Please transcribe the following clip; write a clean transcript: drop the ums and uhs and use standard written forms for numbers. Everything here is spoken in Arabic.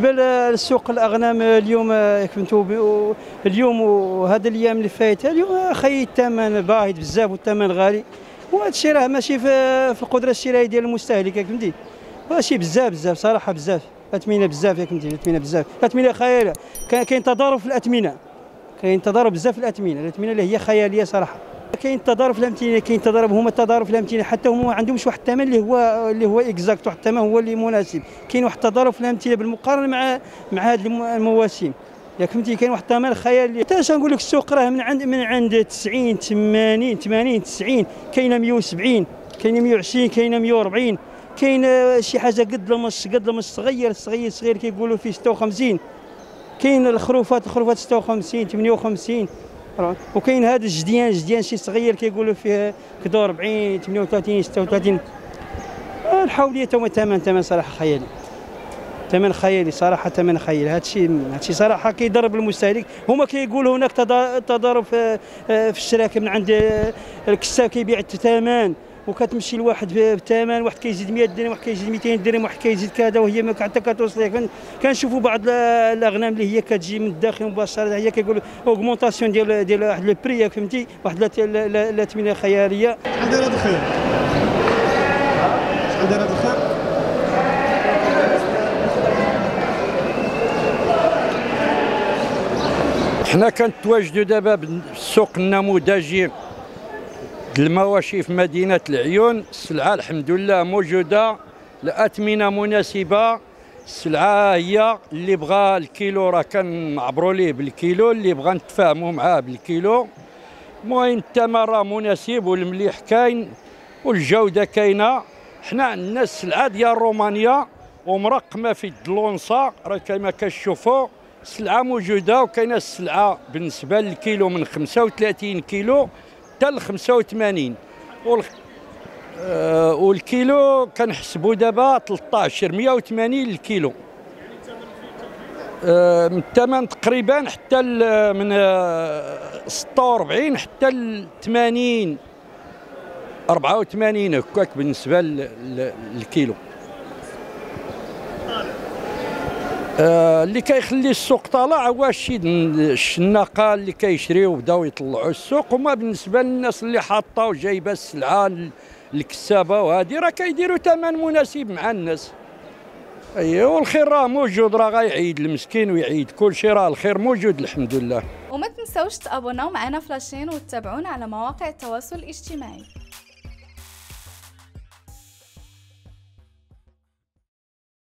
بالنسبه للسوق الاغنام اليوم اليوم وهذا الايام اللي فايته اليوم خي الثمن باهظ بزاف والثمن غالي، وهذا الشيء راه ماشي في القدره الشرائيه ديال المستهلك ياك فهمتي، ماشي بزاف صراحه بزاف اثمنه بزاف ياك فهمتي، اثمنه بزاف اثمنه خياليه، كاين تضارب في الاثمنه، كاين تضارب بزاف في الاثمنه اللي هي خياليه صراحه، كاين تضارب في الامتنه، كاين تضارب هما التضارب في الامتنه حتى هما ما عندهمش واحد الثمن اللي هو اكزاكت، واحد الثمن هو اللي مناسب، كاين واحد التضارب في الامتنه بالمقارنه مع هذه المواسم ياك فهمتي، كاين واحد الثمن خيالي. حتى اش نقول لك السوق راه من عند 90 80 90 كاينه 170 كاينه 120 كاينه 140 كاين شي حاجه قد لمش صغير كيقولوا فيه 56 كاين الخروفات 56 58 وكاين هذا الجديان شي صغير كيقولوا فيه كدور 40 38 36 الحوليه تما ثمن صراحه خيالي، ثمن خيالي صراحه، ثمن خيالي. هادشي صراحه كيضرب المستهلك. هما كيقولوا هناك تضارب في الشراكه من عند الكساب كيبيع الثمن وكتمشي لواحد بالثمن، واحد كيزيد 100 درهم، واحد كيزيد 200 درهم، واحد كيزيد كذا، وهي ما حتى كتوصل. كنشوفوا بعض الاغنام اللي هي كتجي من الداخل مباشره، هي كيقولوا اوغمونطاسيون ديال واحد لو بري ياك فهمتي، واحد الاثمنه خياليه. شحال داير هذا الخير؟ شحال داير هذا الخير؟ حنا كنتواجدوا دابا بالسوق النموذجي المواشي في مدينة العيون. السلعة الحمد لله موجودة، الأثمنة مناسبة. السلعة هي اللي بغى الكيلو راه كنعبروا ليه بالكيلو، اللي بغى نتفاهموا معاه بالكيلو. المهم الثمن راه مناسب والمليح كاين والجودة كاينة. حنا عندنا السلعة ديال رومانيا ومرقمة في الدلونصة، راه كما كتشوفوا السلعة موجودة. وكاينة السلعة بالنسبة للكيلو من 35 كيلو حتى ل 85 والكيلو كنحسبوا دابا 13 180 الكيلو. من الثمن تقريبا حتى من 46 حتى ل 80 84 هكاك بالنسبه للكيلو. اللي كيخلي السوق طالع هو الشناقه اللي كيشريو بداو يطلعوا السوق، وما بالنسبه للناس اللي حاطه وجايبه السلعه الكسابه وهذه راه كيديروا ثمن مناسب مع الناس. ايوا الخير راه موجود، راه غيعيد المسكين ويعيد كل شيء، راه الخير موجود الحمد لله. وما تنساوش تابوناو معنا في لاشين وتتابعونا على مواقع التواصل الاجتماعي.